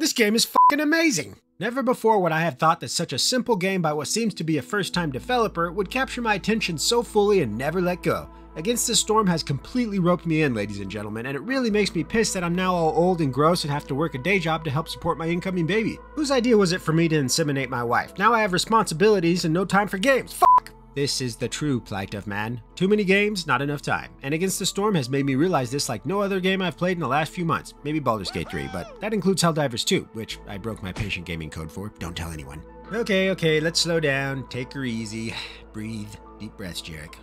This game is fucking amazing! Never before would I have thought that such a simple game by what seems to be a first-time developer would capture my attention so fully and never let go. Against the Storm has completely roped me in, ladies and gentlemen, and it really makes me pissed that I'm now all old and gross and have to work a day job to help support my incoming baby. Whose idea was it for me to inseminate my wife? Now I have responsibilities and no time for games. Fuck! This is the true plight of man. Too many games, not enough time. And Against the Storm has made me realize this like no other game I've played in the last few months. Maybe Baldur's Gate 3, but that includes Helldivers 2, which I broke my patient gaming code for. Don't tell anyone. Okay, let's slow down. Take her easy. Breathe. Deep breaths, Jarek.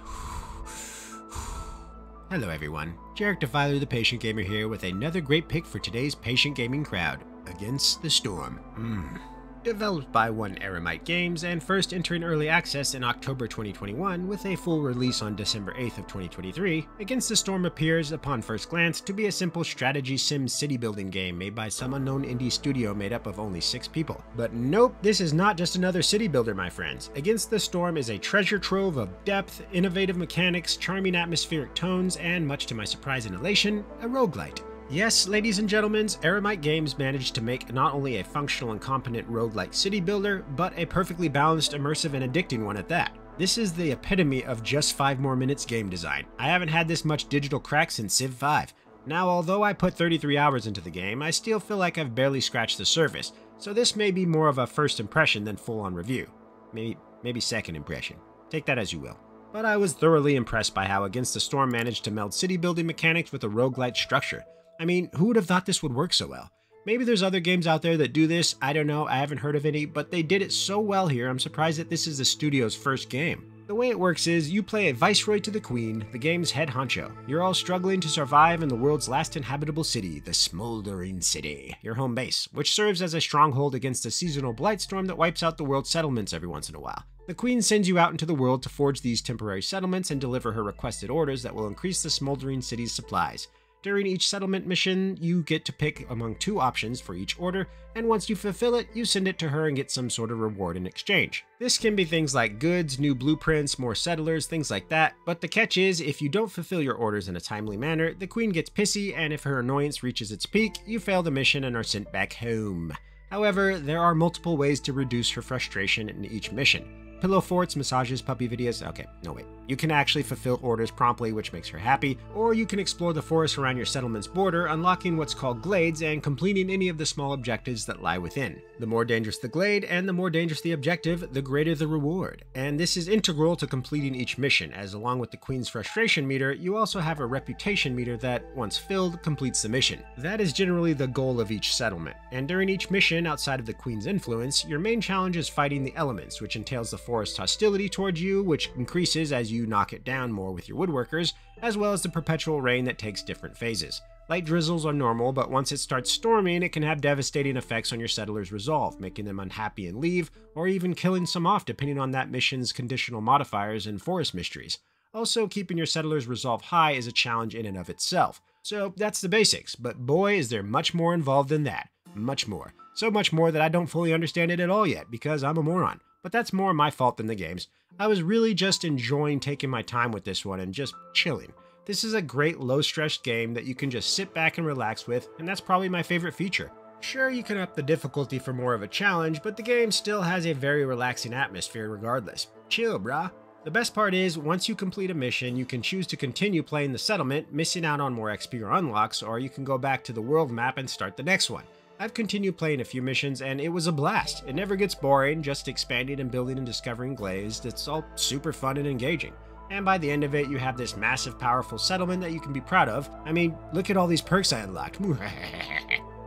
Hello everyone, Jarek Defiler the Patient Gamer here with another great pick for today's patient gaming crowd, Against the Storm. Developed by Eremite Games and first entering early access in October 2021 with a full release on December 8th of 2023, Against the Storm appears, upon first glance, to be a simple strategy sim city building game made by some unknown indie studio made up of only 6 people. But nope, this is not just another city builder, my friends. Against the Storm is a treasure trove of depth, innovative mechanics, charming atmospheric tones, and, much to my surprise and elation, a roguelite. Yes, ladies and gentlemen, Eremite Games managed to make not only a functional and competent roguelike city builder, but a perfectly balanced, immersive, and addicting one at that. This is the epitome of just 5 more minutes game design. I haven't had this much digital crack since Civ 5. Now, although I put 33 hours into the game, I still feel like I've barely scratched the surface, so this may be more of a first impression than full-on review. Maybe second impression. Take that as you will. But I was thoroughly impressed by how Against the Storm managed to meld city building mechanics with a roguelite structure. I mean, who would have thought this would work so well? Maybe there's other games out there that do this, I don't know, I haven't heard of any, but they did it so well here, I'm surprised that this is the studio's first game. The way it works is, you play a viceroy to the queen, the game's head honcho. You're all struggling to survive in the world's last inhabitable city, the Smoldering City, your home base, which serves as a stronghold against a seasonal blightstorm that wipes out the world's settlements every once in a while. The queen sends you out into the world to forge these temporary settlements and deliver her requested orders that will increase the Smoldering City's supplies. During each settlement mission, you get to pick among 2 options for each order, and once you fulfill it, you send it to her and get some sort of reward in exchange. This can be things like goods, new blueprints, more settlers, things like that, but the catch is, if you don't fulfill your orders in a timely manner, the queen gets pissy, and if her annoyance reaches its peak, you fail the mission and are sent back home. However, there are multiple ways to reduce her frustration in each mission. Pillow forts, massages, puppy videos, okay, no wait. You can actually fulfill orders promptly, which makes her happy, or you can explore the forest around your settlement's border, unlocking what's called glades and completing any of the small objectives that lie within. The more dangerous the glade and the more dangerous the objective, the greater the reward. And this is integral to completing each mission, as along with the queen's frustration meter, you also have a reputation meter that, once filled, completes the mission. That is generally the goal of each settlement. And during each mission, outside of the queen's influence, your main challenge is fighting the elements, which entails the forest hostility towards you, which increases as you knock it down more with your woodworkers, as well as the perpetual rain that takes different phases. Light drizzles are normal, but once it starts storming, it can have devastating effects on your settlers' resolve, making them unhappy and leave, or even killing some off depending on that mission's conditional modifiers and forest mysteries. Also, keeping your settlers' resolve high is a challenge in and of itself. So that's the basics, but boy is there much more involved than that. Much more. So much more that I don't fully understand it at all yet, because I'm a moron. But that's more my fault than the game's. I was really just enjoying taking my time with this one and just chilling. This is a great low-stress game that you can just sit back and relax with, and that's probably my favorite feature. Sure, you can up the difficulty for more of a challenge, but the game still has a very relaxing atmosphere regardless. Chill, brah. The best part is, once you complete a mission, you can choose to continue playing the settlement, missing out on more XP or unlocks, or you can go back to the world map and start the next one. I've continued playing a few missions and it was a blast. It never gets boring, just expanding and building and discovering glades. It's all super fun and engaging. And by the end of it, you have this massive, powerful settlement that you can be proud of. I mean, look at all these perks I unlocked.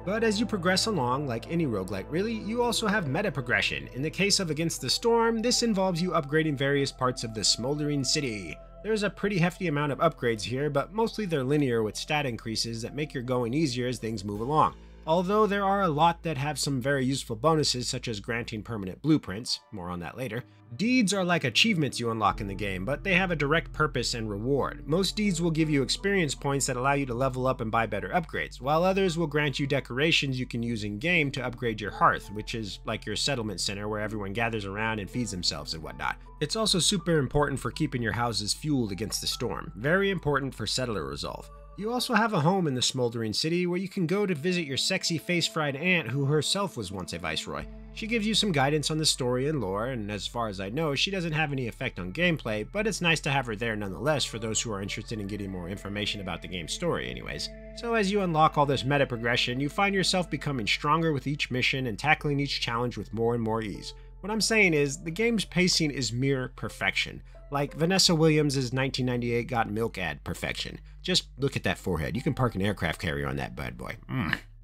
But as you progress along, like any roguelike really, you also have meta progression. In the case of Against the Storm, this involves you upgrading various parts of the Smoldering City. There's a pretty hefty amount of upgrades here, but mostly they're linear with stat increases that make your going easier as things move along. Although there are a lot that have some very useful bonuses such as granting permanent blueprints, more on that later. Deeds are like achievements you unlock in the game, but they have a direct purpose and reward. Most deeds will give you experience points that allow you to level up and buy better upgrades, while others will grant you decorations you can use in-game to upgrade your hearth, which is like your settlement center where everyone gathers around and feeds themselves and whatnot. It's also super important for keeping your houses fueled against the storm. Very important for settler resolve. You also have a home in the Smoldering City where you can go to visit your sexy face-fried aunt who herself was once a viceroy. She gives you some guidance on the story and lore, and as far as I know, she doesn't have any effect on gameplay, but it's nice to have her there nonetheless for those who are interested in getting more information about the game's story anyways. So as you unlock all this meta progression, you find yourself becoming stronger with each mission and tackling each challenge with more and more ease. What I'm saying is, the game's pacing is mere perfection. Like Vanessa Williams' 1998 Got Milk ad perfection. Just look at that forehead. You can park an aircraft carrier on that bad boy.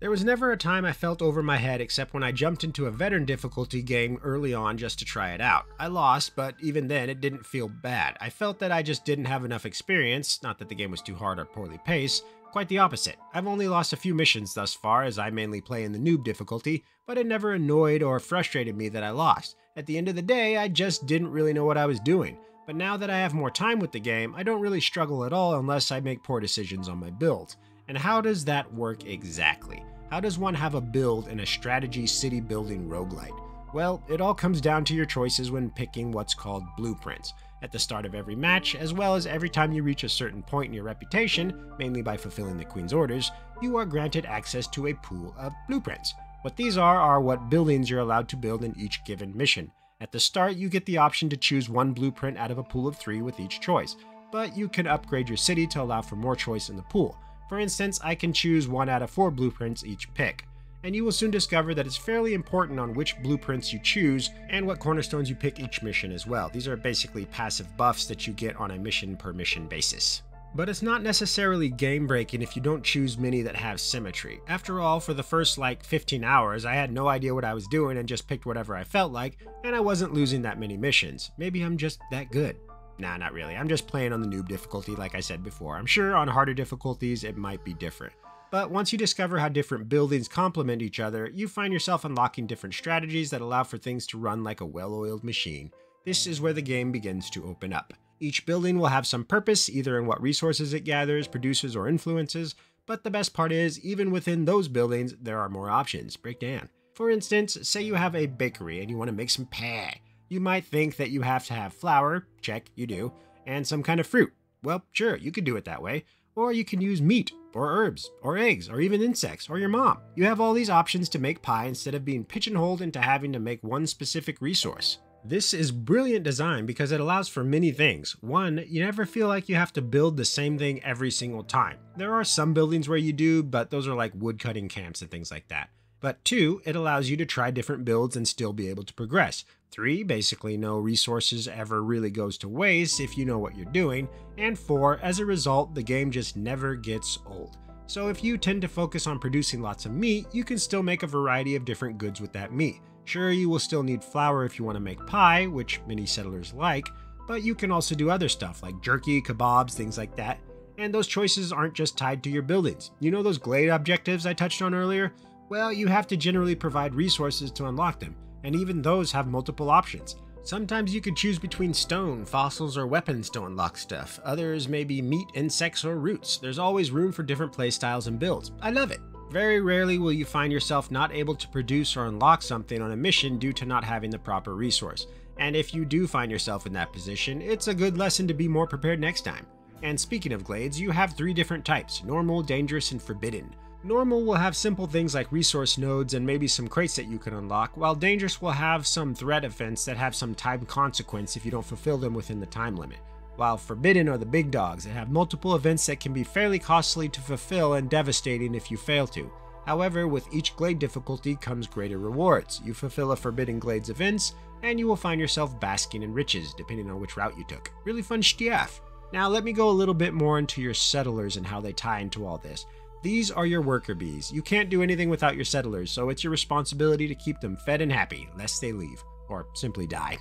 There was never a time I felt over my head except when I jumped into a veteran difficulty game early on just to try it out. I lost, but even then it didn't feel bad. I felt that I just didn't have enough experience, not that the game was too hard or poorly paced, quite the opposite. I've only lost a few missions thus far as I mainly play in the noob difficulty, but it never annoyed or frustrated me that I lost. At the end of the day, I just didn't really know what I was doing. But now that I have more time with the game, I don't really struggle at all unless I make poor decisions on my build. And how does that work exactly? How does one have a build in a strategy city building roguelite? Well, it all comes down to your choices when picking what's called blueprints. At the start of every match, as well as every time you reach a certain point in your reputation, mainly by fulfilling the Queen's orders, you are granted access to a pool of blueprints. What these are what buildings you're allowed to build in each given mission. At the start, you get the option to choose one blueprint out of a pool of 3 with each choice, but you can upgrade your city to allow for more choice in the pool. For instance, I can choose 1 out of 4 blueprints each pick, and you will soon discover that it's fairly important on which blueprints you choose and what cornerstones you pick each mission as well. These are basically passive buffs that you get on a mission per mission basis. But it's not necessarily game-breaking if you don't choose many that have symmetry. After all, for the first, 15 hours, I had no idea what I was doing and just picked whatever I felt like, and I wasn't losing that many missions. Maybe I'm just that good. Nah, not really. I'm just playing on the noob difficulty like I said before. I'm sure on harder difficulties it might be different. But once you discover how different buildings complement each other, you find yourself unlocking different strategies that allow for things to run like a well-oiled machine. This is where the game begins to open up. Each building will have some purpose, either in what resources it gathers, produces, or influences, but the best part is, even within those buildings, there are more options. Breakdown. For instance, say you have a bakery and you want to make some pie. You might think that you have to have flour, check, you do, and some kind of fruit. Well, sure, you could do it that way. Or you can use meat, or herbs, or eggs, or even insects, or your mom. You have all these options to make pie instead of being pigeonholed into having to make one specific resource. This is brilliant design because it allows for many things. One, you never feel like you have to build the same thing every single time. There are some buildings where you do, but those are like woodcutting camps and things like that. But 2, it allows you to try different builds and still be able to progress. 3, basically no resources ever really goes to waste if you know what you're doing. And 4, as a result, the game just never gets old. So if you tend to focus on producing lots of meat, you can still make a variety of different goods with that meat. Sure, you will still need flour if you want to make pie, which many settlers like, but you can also do other stuff like jerky, kebabs, things like that. And those choices aren't just tied to your buildings. You know those glade objectives I touched on earlier? Well, you have to generally provide resources to unlock them, and even those have multiple options. Sometimes you could choose between stone, fossils, or weapons to unlock stuff. Others may be meat, insects, or roots. There's always room for different playstyles and builds. I love it. Very rarely will you find yourself not able to produce or unlock something on a mission due to not having the proper resource. And if you do find yourself in that position, it's a good lesson to be more prepared next time. And speaking of glades, you have 3 different types: normal, dangerous, and forbidden. Normal will have simple things like resource nodes and maybe some crates that you can unlock, while dangerous will have some threat events that have some time consequence if you don't fulfill them within the time limit. While forbidden are the big dogs that have multiple events that can be fairly costly to fulfill and devastating if you fail to. However, with each glade difficulty comes greater rewards. You fulfill a forbidden glade's events, and you will find yourself basking in riches, depending on which route you took. Really fun stuff. Now let me go a little bit more into your settlers and how they tie into all this. These are your worker bees. You can't do anything without your settlers, so it's your responsibility to keep them fed and happy, lest they leave, or simply die.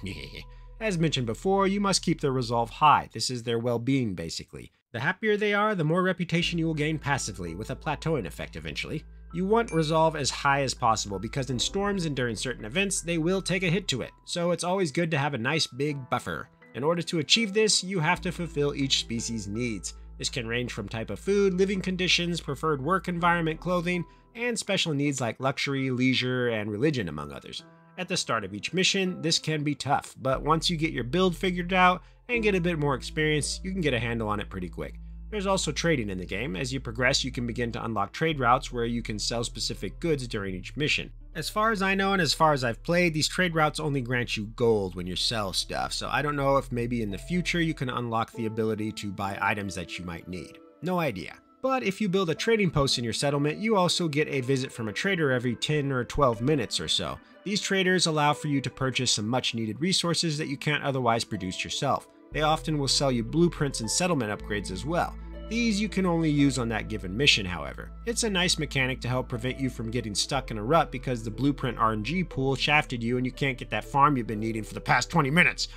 As mentioned before, you must keep their resolve high. This is their well-being, basically. The happier they are, the more reputation you will gain passively, with a plateauing effect eventually. You want resolve as high as possible, because in storms and during certain events, they will take a hit to it, so it's always good to have a nice big buffer. In order to achieve this, you have to fulfill each species' needs. This can range from type of food, living conditions, preferred work environment, clothing, and special needs like luxury, leisure, and religion, among others. At the start of each mission, this can be tough, but once you get your build figured out and get a bit more experience, you can get a handle on it pretty quick. There's also trading in the game. As you progress, you can begin to unlock trade routes where you can sell specific goods during each mission. As far as I know and as far as I've played, these trade routes only grant you gold when you sell stuff, so I don't know if maybe in the future you can unlock the ability to buy items that you might need. No idea. But if you build a trading post in your settlement, you also get a visit from a trader every 10 or 12 minutes or so. These traders allow for you to purchase some much-needed resources that you can't otherwise produce yourself. They often will sell you blueprints and settlement upgrades as well. These you can only use on that given mission, however. It's a nice mechanic to help prevent you from getting stuck in a rut because the blueprint RNG pool shafted you and you can't get that farm you've been needing for the past 20 minutes.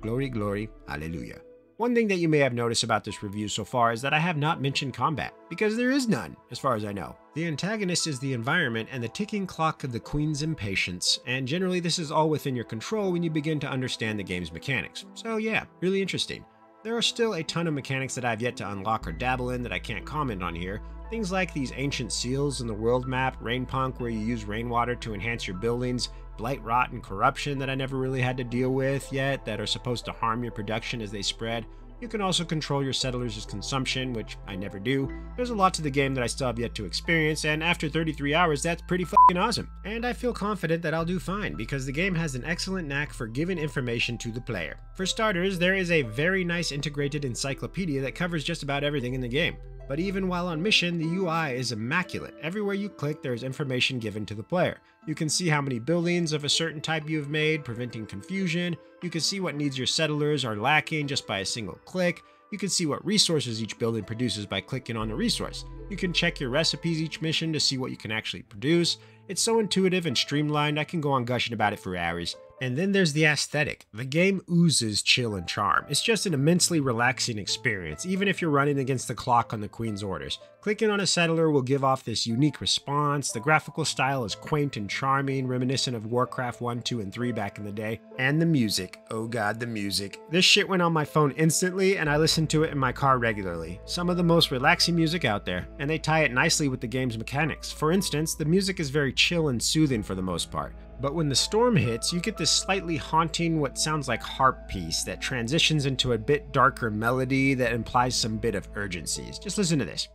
Glory, glory, hallelujah. One thing that you may have noticed about this review so far is that I have not mentioned combat, because there is none, as far as I know. The antagonist is the environment and the ticking clock of the Queen's impatience, and generally this is all within your control when you begin to understand the game's mechanics. So yeah, really interesting. There are still a ton of mechanics that I've yet to unlock or dabble in that I can't comment on here. Things like these ancient seals in the world map, Rainpunk where you use rainwater to enhance your buildings, blight, rot, and corruption that I never really had to deal with yet that are supposed to harm your production as they spread. You can also control your settlers' consumption, which I never do. There's a lot to the game that I still have yet to experience, and after 33 hours, that's pretty fucking awesome. And I feel confident that I'll do fine, because the game has an excellent knack for giving information to the player. For starters, there is a very nice integrated encyclopedia that covers just about everything in the game. But even while on mission, the UI is immaculate. Everywhere you click, there is information given to the player. You can see how many buildings of a certain type you have made, preventing confusion. You can see what needs your settlers are lacking just by a single click. You can see what resources each building produces by clicking on a resource. You can check your recipes each mission to see what you can actually produce. It's so intuitive and streamlined, I can go on gushing about it for hours. And then there's the aesthetic. The game oozes chill and charm. It's just an immensely relaxing experience, even if you're running against the clock on the Queen's orders. Clicking on a settler will give off this unique response. The graphical style is quaint and charming, reminiscent of Warcraft 1, 2, and 3 back in the day. And the music. Oh god, the music. This shit went on my phone instantly, and I listen to it in my car regularly. Some of the most relaxing music out there, and they tie it nicely with the game's mechanics. For instance, the music is very chill and soothing for the most part. But when the storm hits, you get this slightly haunting, what sounds like harp piece that transitions into a bit darker melody that implies some bit of urgency. Just listen to this.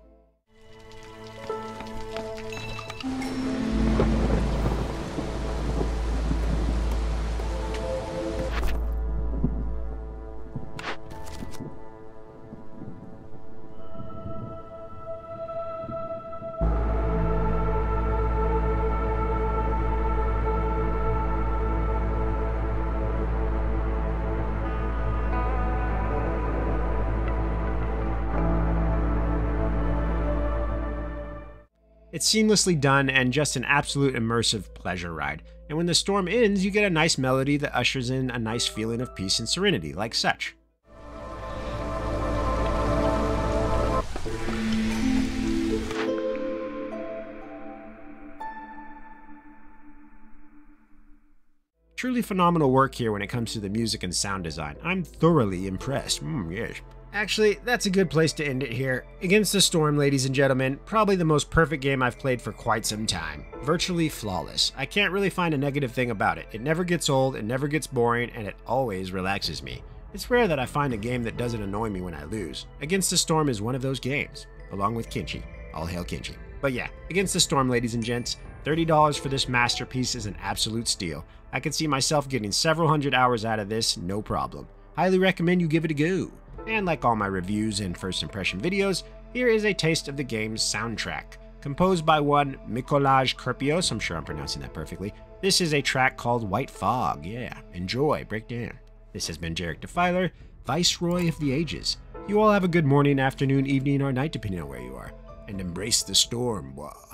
It's seamlessly done and just an absolute immersive pleasure ride. And when the storm ends, you get a nice melody that ushers in a nice feeling of peace and serenity, like such. Truly phenomenal work here when it comes to the music and sound design. I'm thoroughly impressed. Yes. Actually, that's a good place to end it here. Against the Storm, ladies and gentlemen, probably the most perfect game I've played for quite some time. Virtually flawless. I can't really find a negative thing about it. It never gets old, it never gets boring, and it always relaxes me. It's rare that I find a game that doesn't annoy me when I lose. Against the Storm is one of those games, along with Kenshi. All hail Kenshi. But yeah, Against the Storm, ladies and gents, $30 for this masterpiece is an absolute steal. I could see myself getting several hundred hours out of this, no problem. Highly recommend you give it a go. And like all my reviews and first impression videos, here is a taste of the game's soundtrack. Composed by one Mikolaj Kurpios, I'm sure I'm pronouncing that perfectly. This is a track called White Fog, yeah. Enjoy, break down. This has been Jarek Defiler, Viceroy of the Ages. You all have a good morning, afternoon, evening, or night, depending on where you are. And embrace the storm, wah.